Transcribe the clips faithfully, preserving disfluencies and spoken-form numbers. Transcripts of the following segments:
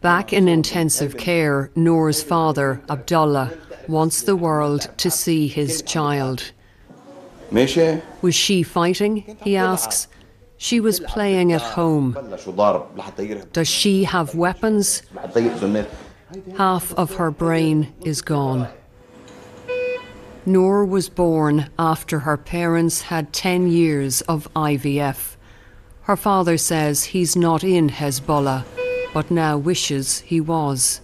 Back in intensive care, Noor's father, Abdullah, wants the world to see his child. Was she fighting? He asks. She was playing at home. Does she have weapons? Half of her brain is gone. Noor was born after her parents had ten years of I V F. Her father says he's not in Hezbollah, but now wishes he was.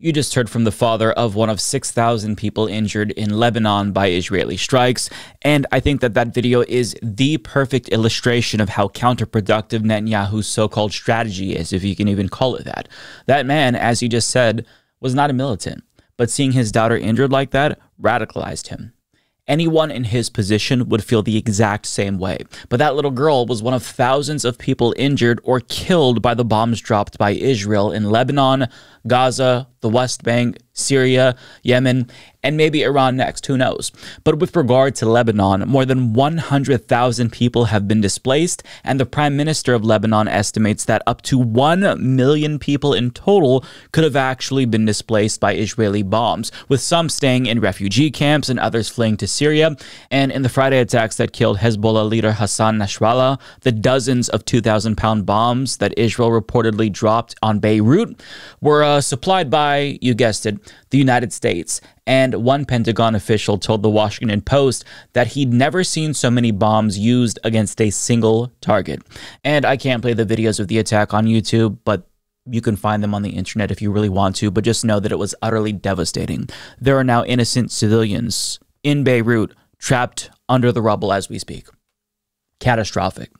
You just heard from the father of one of six thousand people injured in Lebanon by Israeli strikes, and I think that that video is the perfect illustration of how counterproductive Netanyahu's so-called strategy is, if you can even call it that. That man, as you just said, was not a militant, but seeing his daughter injured like that radicalized him. Anyone in his position would feel the exact same way. But that little girl was one of thousands of people injured or killed by the bombs dropped by Israel in Lebanon, Gaza, the West Bank, Syria, Yemen, and maybe Iran next, who knows. But with regard to Lebanon, more than one hundred thousand people have been displaced, and the Prime Minister of Lebanon estimates that up to one million people in total could have actually been displaced by Israeli bombs, with some staying in refugee camps and others fleeing to Syria. And in the Friday attacks that killed Hezbollah leader Hassan Nasrallah, the dozens of two thousand pound bombs that Israel reportedly dropped on Beirut were uh, supplied by, you guessed it, the United States. And one Pentagon official told the Washington Post that he'd never seen so many bombs used against a single target. And I can't play the videos of the attack on YouTube, but you can find them on the internet if you really want to, but just know that it was utterly devastating. There are now innocent civilians in Beirut, trapped under the rubble as we speak. Catastrophic.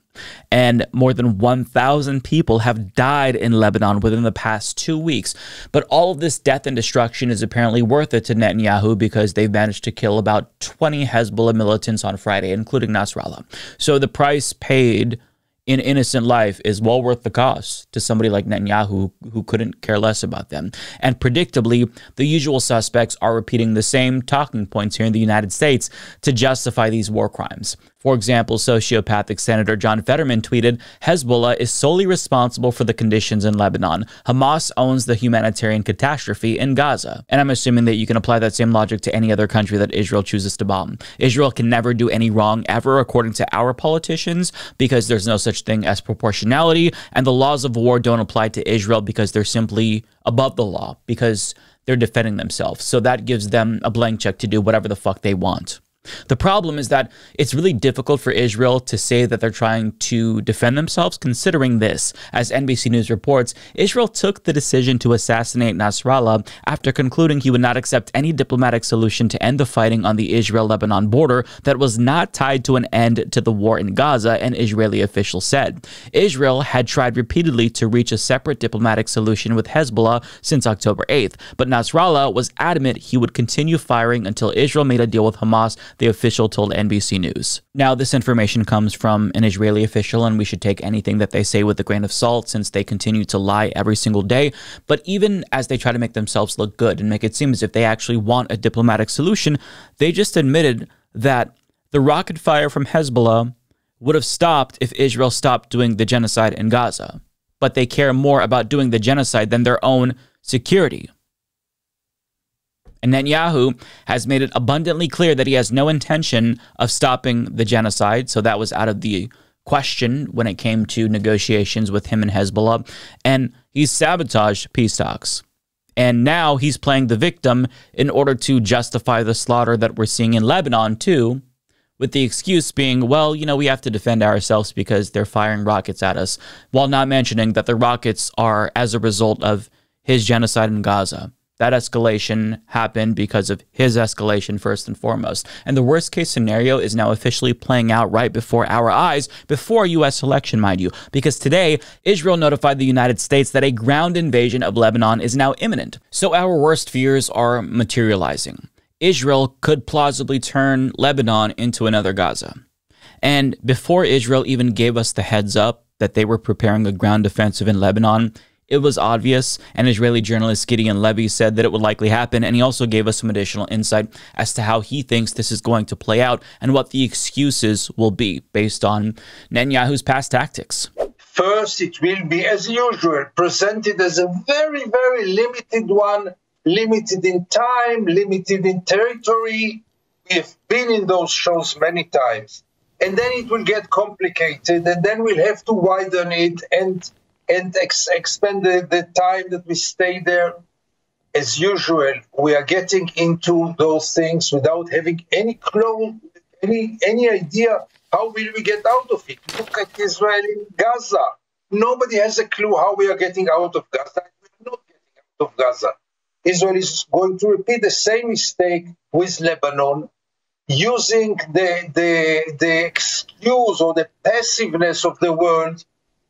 And more than one thousand people have died in Lebanon within the past two weeks. But all of this death and destruction is apparently worth it to Netanyahu because they've managed to kill about twenty Hezbollah militants on Friday, including Nasrallah. So the price paid in innocent life is well worth the cost to somebody like Netanyahu who couldn't care less about them. And predictably, the usual suspects are repeating the same talking points here in the United States to justify these war crimes. For example, sociopathic Senator John Fetterman tweeted, Hezbollah is solely responsible for the conditions in Lebanon. Hamas owns the humanitarian catastrophe in Gaza. And I'm assuming that you can apply that same logic to any other country that Israel chooses to bomb. Israel can never do any wrong ever, according to our politicians, because there's no such thing as proportionality, and the laws of war don't apply to Israel because they're simply above the law, because they're defending themselves. So that gives them a blank check to do whatever the fuck they want. The problem is that it's really difficult for Israel to say that they're trying to defend themselves, considering this. As N B C News reports, Israel took the decision to assassinate Nasrallah after concluding he would not accept any diplomatic solution to end the fighting on the Israel-Lebanon border that was not tied to an end to the war in Gaza, an Israeli official said. Israel had tried repeatedly to reach a separate diplomatic solution with Hezbollah since October eighth, but Nasrallah was adamant he would continue firing until Israel made a deal with Hamas, the official told N B C News. Now, this information comes from an Israeli official, and we should take anything that they say with a grain of salt since they continue to lie every single day. But even as they try to make themselves look good and make it seem as if they actually want a diplomatic solution, they just admitted that the rocket fire from Hezbollah would have stopped if Israel stopped doing the genocide in Gaza. But they care more about doing the genocide than their own security. And Netanyahu has made it abundantly clear that he has no intention of stopping the genocide. So that was out of the question when it came to negotiations with him and Hezbollah. And he's sabotaged peace talks. And now he's playing the victim in order to justify the slaughter that we're seeing in Lebanon, too, with the excuse being, well, you know, we have to defend ourselves because they're firing rockets at us, while not mentioning that the rockets are as a result of his genocide in Gaza. That escalation happened because of his escalation first and foremost. And the worst case scenario is now officially playing out right before our eyes, before a U S election, mind you. Because today, Israel notified the United States that a ground invasion of Lebanon is now imminent. So our worst fears are materializing. Israel could plausibly turn Lebanon into another Gaza. And before Israel even gave us the heads up that they were preparing a ground offensive in Lebanon, It was obvious, and Israeli journalist Gideon Levy said that it would likely happen, and he also gave us some additional insight as to how he thinks this is going to play out and what the excuses will be based on Netanyahu's past tactics. First, it will be, as usual, presented as a very, very limited one, limited in time, limited in territory. We've been in those shows many times. And then it will get complicated, and then we'll have to widen it and and ex expand the, the time that we stay there. As usual, we are getting into those things without having any clue, any, any idea how will we get out of it. Look at Israel in Gaza. Nobody has a clue how we are getting out of Gaza. We're not getting out of Gaza. Israel is going to repeat the same mistake with Lebanon, using the, the, the excuse or the passiveness of the world,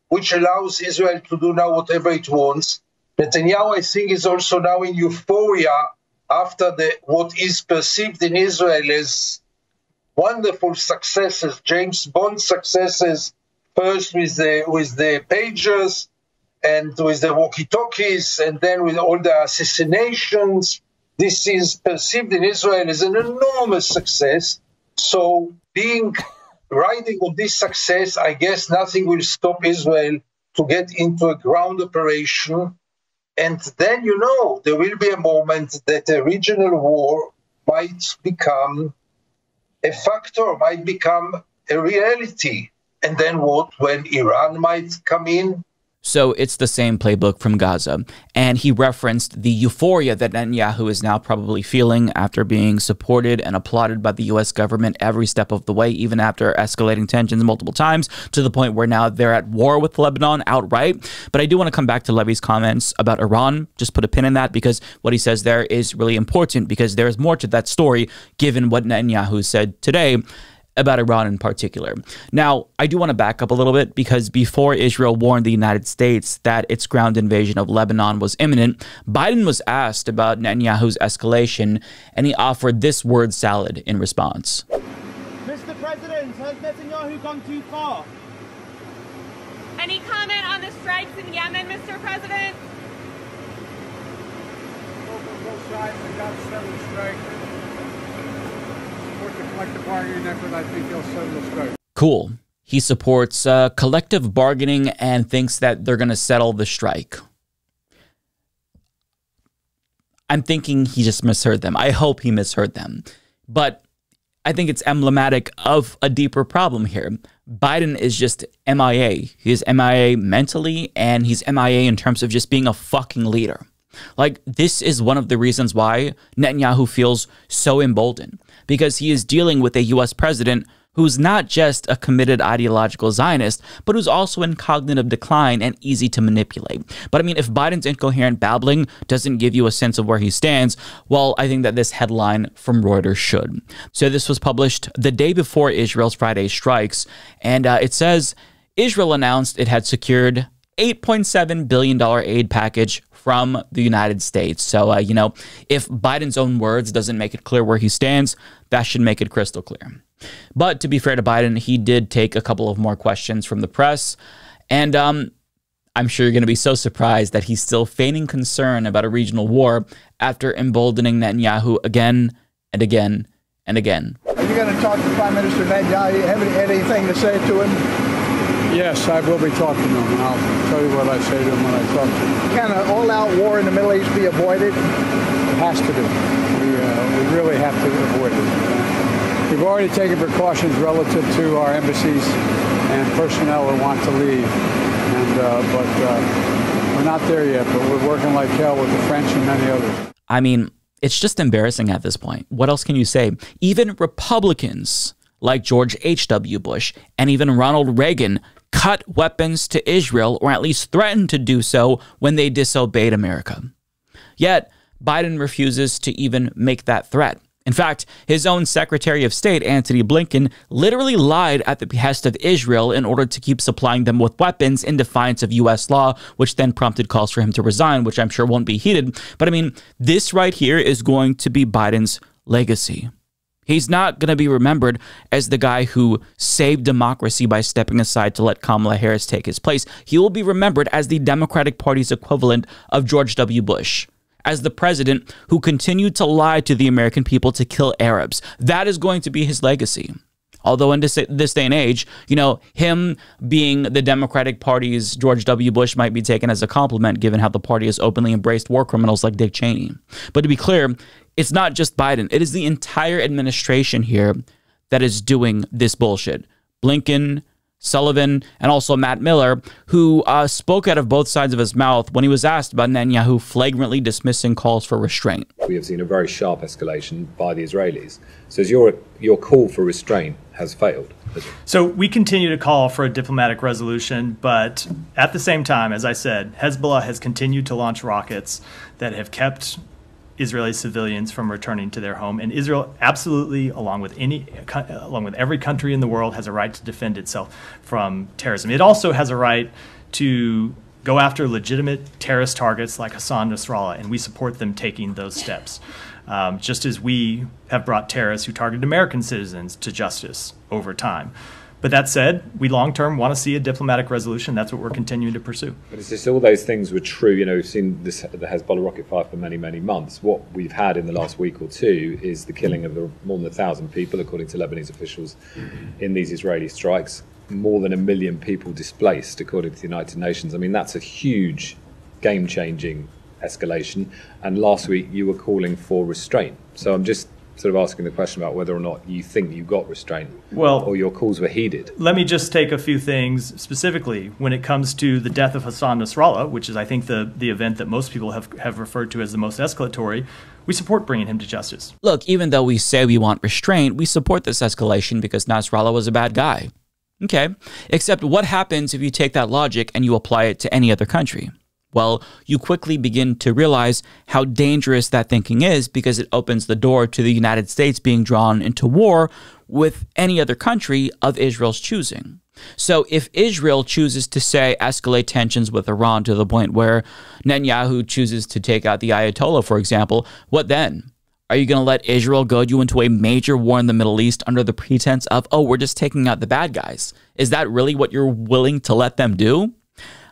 which allows Israel to do now whatever it wants. Netanyahu, I think, is also now in euphoria after the, what is perceived in Israel as wonderful successes, James Bond successes, first with the, with the pagers and with the walkie-talkies, and then with all the assassinations. This is perceived in Israel as an enormous success. So being riding on this success, I guess nothing will stop Israel to get into a ground operation. And then, you know, there will be a moment that a regional war might become a factor, might become a reality. And then what? When Iran might come in? So it's the same playbook from Gaza. And he referenced the euphoria that Netanyahu is now probably feeling after being supported and applauded by the U S government every step of the way, even after escalating tensions multiple times to the point where now they're at war with Lebanon outright. But I do want to come back to Levy's comments about Iran. Just put a pin in that, because what he says there is really important, because there is more to that story given what Netanyahu said today about Iran in particular. Now, I do want to back up a little bit, because before Israel warned the United States that its ground invasion of Lebanon was imminent, Biden was asked about Netanyahu's escalation, and he offered this word salad in response. Mister President, has Netanyahu gone too far? Any comment on the strikes in Yemen, Mister President? Cool. He supports uh, collective bargaining and thinks that they're going to settle the strike. I'm thinking he just misheard them. I hope he misheard them. But I think it's emblematic of a deeper problem here. Biden is just M I A. He's M I A mentally, and he's M I A in terms of just being a fucking leader. Like, this is one of the reasons why Netanyahu feels so emboldened, because he is dealing with a U S president who's not just a committed ideological Zionist, but who's also in cognitive decline and easy to manipulate. But I mean, if Biden's incoherent babbling doesn't give you a sense of where he stands, well, I think that this headline from Reuters should. So this was published the day before Israel's Friday strikes, and uh, it says Israel announced it had secured eight point seven billion dollar aid package from the United States. So, uh, you know, if Biden's own words doesn't make it clear where he stands, that should make it crystal clear. But to be fair to Biden, he did take a couple of more questions from the press. And um, I'm sure you're going to be so surprised that he's still feigning concern about a regional war after emboldening Netanyahu again and again and again. Are you going to talk to Prime Minister Netanyahu? Haven't had anything to say to him? Yes, I will be talking to him, and I'll tell you what I say to him when I talk to him. Can an all-out war in the Middle East be avoided? It has to be. We, uh, we really have to avoid it. We've already taken precautions relative to our embassies and personnel who want to leave, and uh, but uh, we're not there yet, but we're working like hell with the French and many others. I mean, it's just embarrassing at this point. What else can you say? Even Republicans like George H W Bush and even Ronald Reagan cut weapons to Israel, or at least threatened to do so when they disobeyed America. Yet, Biden refuses to even make that threat. In fact, his own Secretary of State, Antony Blinken, literally lied at the behest of Israel in order to keep supplying them with weapons in defiance of U S law, which then prompted calls for him to resign, which I'm sure won't be heeded. But I mean, this right here is going to be Biden's legacy. He's not going to be remembered as the guy who saved democracy by stepping aside to let Kamala Harris take his place. He will be remembered as the Democratic Party's equivalent of George W. Bush, as the president who continued to lie to the American people to kill Arabs. That is going to be his legacy. Although in this, this day and age, you know, him being the Democratic Party's George W. Bush might be taken as a compliment, given how the party has openly embraced war criminals like Dick Cheney. But to be clear, it's not just Biden. It is the entire administration here that is doing this bullshit. Blinken, Sullivan, and also Matt Miller, who uh, spoke out of both sides of his mouth when he was asked about Netanyahu flagrantly dismissing calls for restraint. We have seen a very sharp escalation by the Israelis. So is your, your call for restraint has failed? So we continue to call for a diplomatic resolution, but at the same time, as I said, Hezbollah has continued to launch rockets that have kept Israeli civilians from returning to their home, and Israel absolutely, along with any, along with every country in the world, has a right to defend itself from terrorism. It also has a right to go after legitimate terrorist targets like Hassan Nasrallah, and we support them taking those steps, um, just as we have brought terrorists who targeted American citizens to justice over time. But that said, we long-term want to see a diplomatic resolution. That's what we're continuing to pursue. But it's just all those things were true. You know, we've seen this, the Hezbollah rocket fire for many, many months. What we've had in the last week or two is the killing of more than a thousand people, according to Lebanese officials, in these Israeli strikes. More than a million people displaced, according to the United Nations. I mean, that's a huge game-changing escalation. And last week, you were calling for restraint. So I'm just sort of asking the question about whether or not you think you got restraint, well, or your calls were heeded. Let me just take a few things specifically when it comes to the death of Hassan Nasrallah, which is, I think, the, the event that most people have, have referred to as the most escalatory. We support bringing him to justice. Look, even though we say we want restraint, we support this escalation because Nasrallah was a bad guy. Okay, except what happens if you take that logic and you apply it to any other country? Well, you quickly begin to realize how dangerous that thinking is, because it opens the door to the United States being drawn into war with any other country of Israel's choosing. So if Israel chooses to, say, escalate tensions with Iran to the point where Netanyahu chooses to take out the Ayatollah, for example, what then? Are you going to let Israel goad you into a major war in the Middle East under the pretense of, oh, we're just taking out the bad guys? Is that really what you're willing to let them do?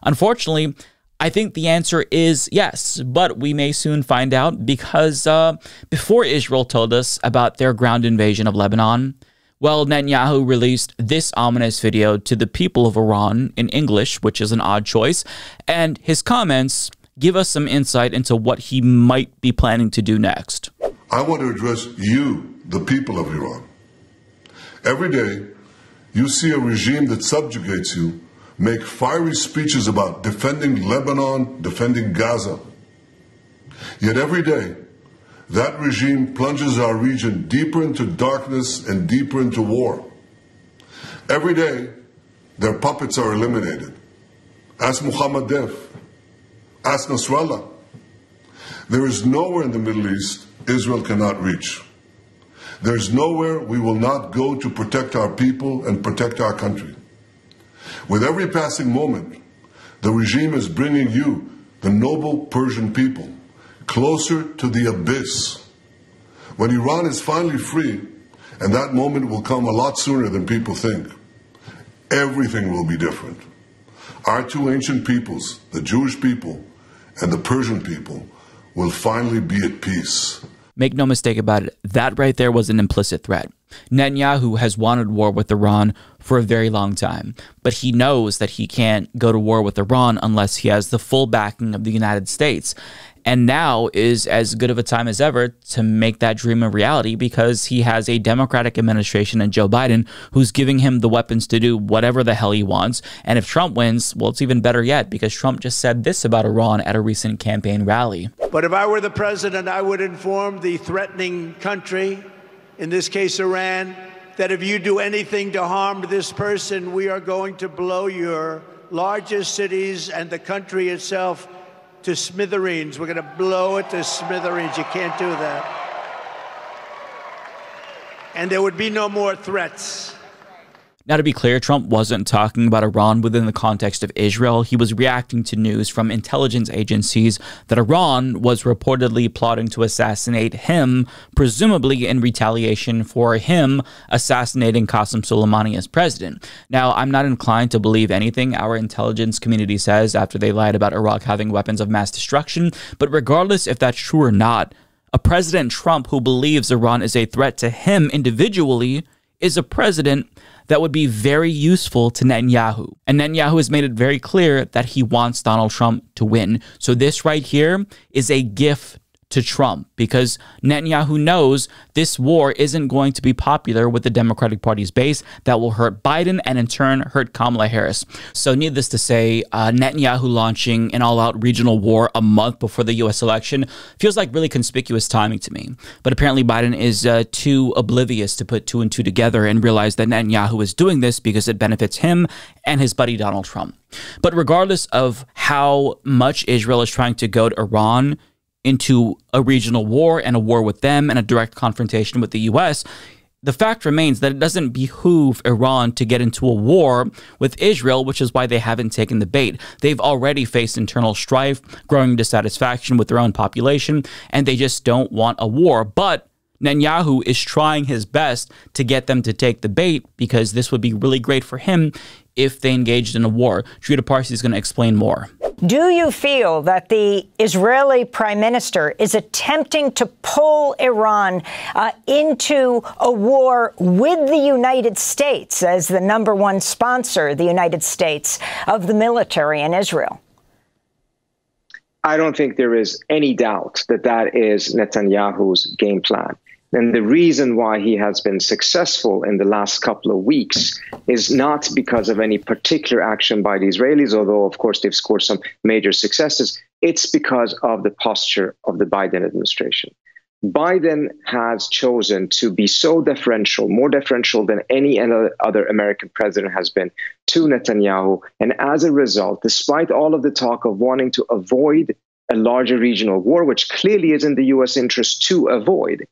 Unfortunately, I think the answer is yes, but we may soon find out, because uh, before Israel told us about their ground invasion of Lebanon, well, Netanyahu released this ominous video to the people of Iran in English, which is an odd choice, and his comments give us some insight into what he might be planning to do next. I want to address you, the people of Iran. Every day, you see a regime that subjugates you make fiery speeches about defending Lebanon, defending Gaza. Yet every day, that regime plunges our region deeper into darkness and deeper into war. Every day, their puppets are eliminated. Ask Muhammad Def. Ask Nasrallah. There is nowhere in the Middle East Israel cannot reach. There is nowhere we will not go to protect our people and protect our country. With every passing moment, the regime is bringing you, the noble Persian people, closer to the abyss. When Iran is finally free, and that moment will come a lot sooner than people think, everything will be different. Our two ancient peoples, the Jewish people and the Persian people, will finally be at peace. Make no mistake about it, that right there was an implicit threat. Netanyahu has wanted war with Iran for a very long time, but he knows that he can't go to war with Iran unless he has the full backing of the United States. And now is as good of a time as ever to make that dream a reality, because he has a Democratic administration and Joe Biden who's giving him the weapons to do whatever the hell he wants. And if Trump wins, well, it's even better yet, because Trump just said this about Iran at a recent campaign rally. But if I were the president, I would inform the threatening country, in this case Iran, that if you do anything to harm this person, we are going to blow your largest cities and the country itself to smithereens. We're going to blow it to smithereens. You can't do that. And there would be no more threats. Now, to be clear, Trump wasn't talking about Iran within the context of Israel. He was reacting to news from intelligence agencies that Iran was reportedly plotting to assassinate him, presumably in retaliation for him assassinating Qasem Soleimani as president. Now, I'm not inclined to believe anything our intelligence community says after they lied about Iraq having weapons of mass destruction, but regardless if that's true or not, a President Trump who believes Iran is a threat to him individually is a president that would be very useful to Netanyahu. And Netanyahu has made it very clear that he wants Donald Trump to win. So this right here is a gift to Trump, because Netanyahu knows this war isn't going to be popular with the Democratic Party's base. That will hurt Biden and in turn hurt Kamala Harris. So needless to say, uh, Netanyahu launching an all-out regional war a month before the U S election feels like really conspicuous timing to me. But apparently Biden is uh, too oblivious to put two and two together and realize that Netanyahu is doing this because it benefits him and his buddy Donald Trump. But regardless of how much Israel is trying to goad Iran into a regional war and a war with them and a direct confrontation with the U S, the fact remains that it doesn't behoove Iran to get into a war with Israel, which is why they haven't taken the bait. They've already faced internal strife, growing dissatisfaction with their own population, and they just don't want a war. But Netanyahu is trying his best to get them to take the bait, because this would be really great for him if they engaged in a war. Trita Parsi is going to explain more. Do you feel that the Israeli prime minister is attempting to pull Iran uh, into a war with the United States as the number one sponsor, the United States, of the military in Israel? I don't think there is any doubt that that is Netanyahu's game plan. And the reason why he has been successful in the last couple of weeks is not because of any particular action by the Israelis, although, of course, they've scored some major successes. It's because of the posture of the Biden administration. Biden has chosen to be so deferential, more deferential than any other American president has been to Netanyahu. And as a result, despite all of the talk of wanting to avoid a larger regional war, which clearly is in the U S interest to avoid,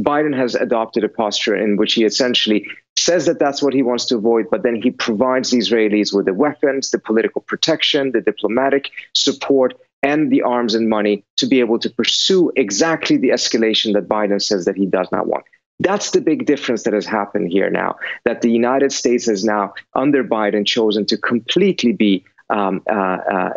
Biden has adopted a posture in which he essentially says that that's what he wants to avoid, but then he provides the Israelis with the weapons, the political protection, the diplomatic support, and the arms and money to be able to pursue exactly the escalation that Biden says that he does not want. That's the big difference that has happened here now, that the United States has now, under Biden, chosen to completely be um, uh, uh,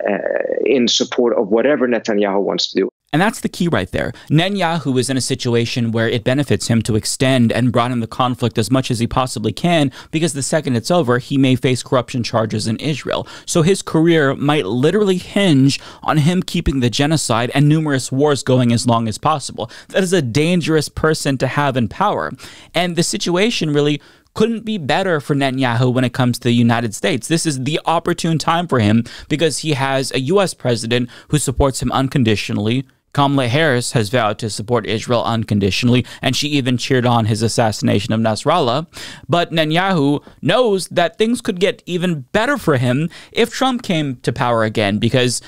in support of whatever Netanyahu wants to do. And that's the key right there. Netanyahu is in a situation where it benefits him to extend and broaden the conflict as much as he possibly can, because the second it's over, he may face corruption charges in Israel. So his career might literally hinge on him keeping the genocide and numerous wars going as long as possible. That is a dangerous person to have in power. And the situation really couldn't be better for Netanyahu when it comes to the United States. This is the opportune time for him, because he has a U S president who supports him unconditionally. Kamala Harris has vowed to support Israel unconditionally, and she even cheered on his assassination of Nasrallah. But Netanyahu knows that things could get even better for him if Trump came to power again, because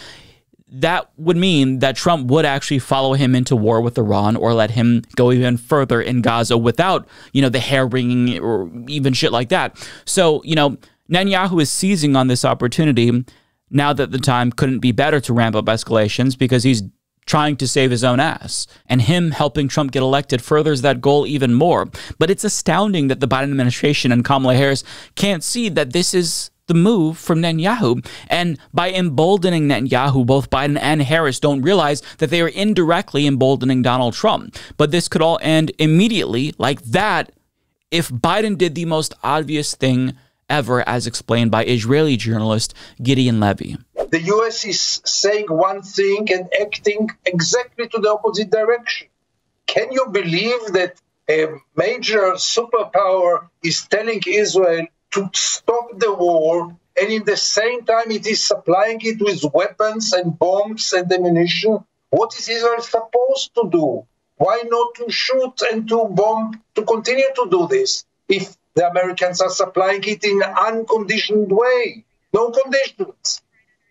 that would mean that Trump would actually follow him into war with Iran, or let him go even further in Gaza without, you know, the hair wringing or even shit like that. So, you know, Netanyahu is seizing on this opportunity now that the time couldn't be better to ramp up escalations, because he's trying to save his own ass. And him helping Trump get elected furthers that goal even more. But it's astounding that the Biden administration and Kamala Harris can't see that this is the move from Netanyahu. And by emboldening Netanyahu, both Biden and Harris don't realize that they are indirectly emboldening Donald Trump. But this could all end immediately like that if Biden did the most obvious thing ever, as explained by Israeli journalist Gideon Levy. The U S is saying one thing and acting exactly to the opposite direction. Can you believe that a major superpower is telling Israel to stop the war, and in the same time it is supplying it with weapons and bombs and ammunition? What is Israel supposed to do? Why not to shoot and to bomb, to continue to do this, if the Americans are supplying it in an unconditioned way? No conditions.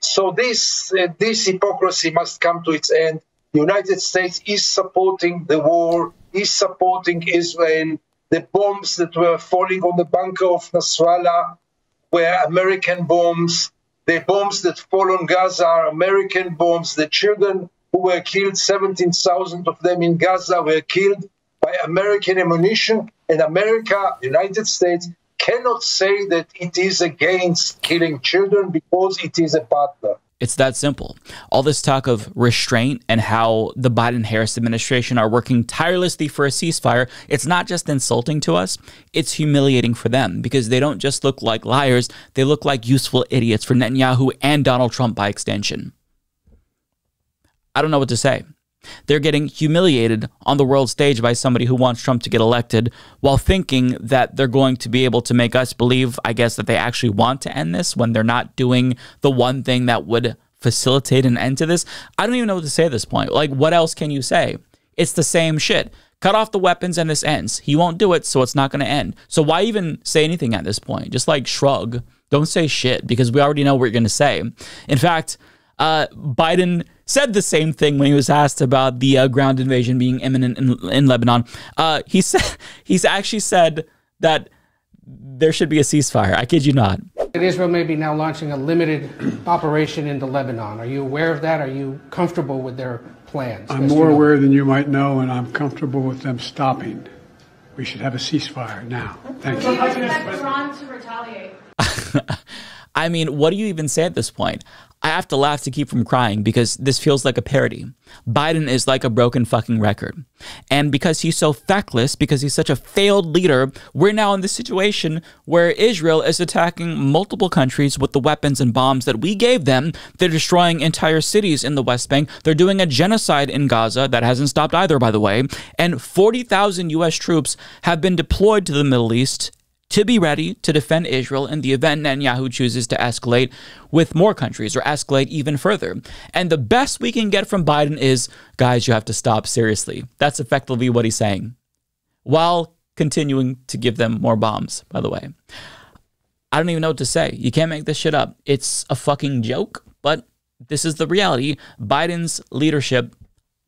So this, uh, this hypocrisy must come to its end. The United States is supporting the war, is supporting Israel, the bombs that were falling on the bunker of Nasrallah were American bombs. The bombs that fall on Gaza are American bombs. The children who were killed, seventeen thousand of them in Gaza, were killed by American ammunition. And America, the United States, cannot say that it is against killing children because it is a partner. It's that simple. All this talk of restraint and how the Biden-Harris administration are working tirelessly for a ceasefire, it's not just insulting to us, it's humiliating for them, because they don't just look like liars, they look like useful idiots for Netanyahu and Donald Trump by extension. I don't know what to say. They're getting humiliated on the world stage by somebody who wants Trump to get elected while thinking that they're going to be able to make us believe, I guess, that they actually want to end this when they're not doing the one thing that would facilitate an end to this. I don't even know what to say at this point. Like, what else can you say? It's the same shit. Cut off the weapons and this ends. He won't do it, so it's not going to end. So why even say anything at this point? Just like shrug. Don't say shit because we already know what you're going to say. In fact, uh, Biden said the same thing when he was asked about the uh, ground invasion being imminent in, in Lebanon. Uh, he said, he's actually said that there should be a ceasefire. I kid you not. Israel may be now launching a limited operation into Lebanon. Are you aware of that? Are you comfortable with their plans? I'm more aware than you might know, and I'm comfortable with them stopping. We should have a ceasefire now. Thank you. Do you expect Iran to retaliate? I mean, what do you even say at this point? I have to laugh to keep from crying because this feels like a parody. Biden is like a broken fucking record. And because he's so feckless, because he's such a failed leader, we're now in this situation where Israel is attacking multiple countries with the weapons and bombs that we gave them. They're destroying entire cities in the West Bank. They're doing a genocide in Gaza that hasn't stopped either, by the way. And forty thousand U S troops have been deployed to the Middle East to be ready to defend Israel in the event Netanyahu chooses to escalate with more countries or escalate even further. And the best we can get from Biden is, guys, you have to stop, seriously. That's effectively what he's saying, while continuing to give them more bombs, by the way. I don't even know what to say. You can't make this shit up. It's a fucking joke, but this is the reality. Biden's leadership,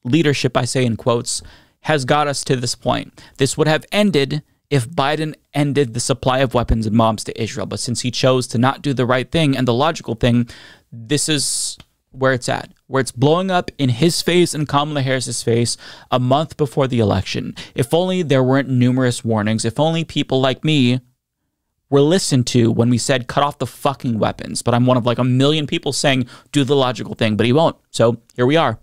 leadership I say in quotes, has got us to this point. This would have ended if Biden ended the supply of weapons and bombs to Israel. But since he chose to not do the right thing and the logical thing, this is where it's at, where it's blowing up in his face and Kamala Harris's face a month before the election. If only there weren't numerous warnings. If only people like me were listened to when we said cut off the fucking weapons. But I'm one of like a million people saying do the logical thing, but he won't. So here we are.